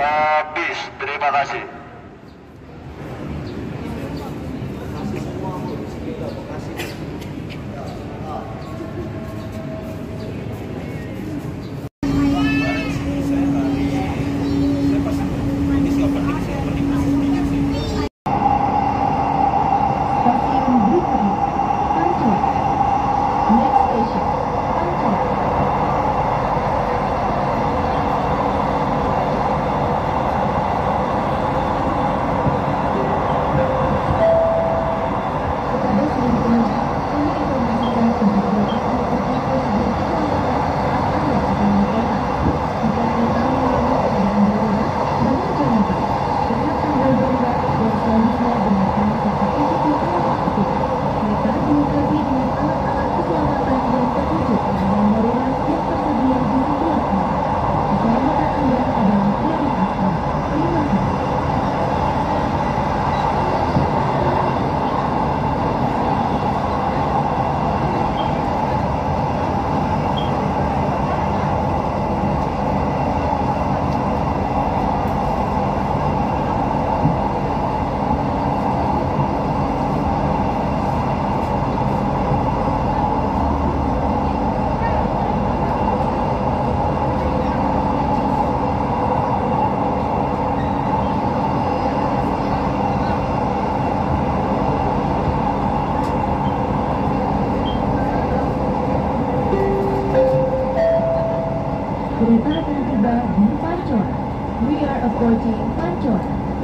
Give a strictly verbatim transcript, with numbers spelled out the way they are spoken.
habis. Terima kasih. Kereta akan tiba di Pancor. We are approaching Pancor.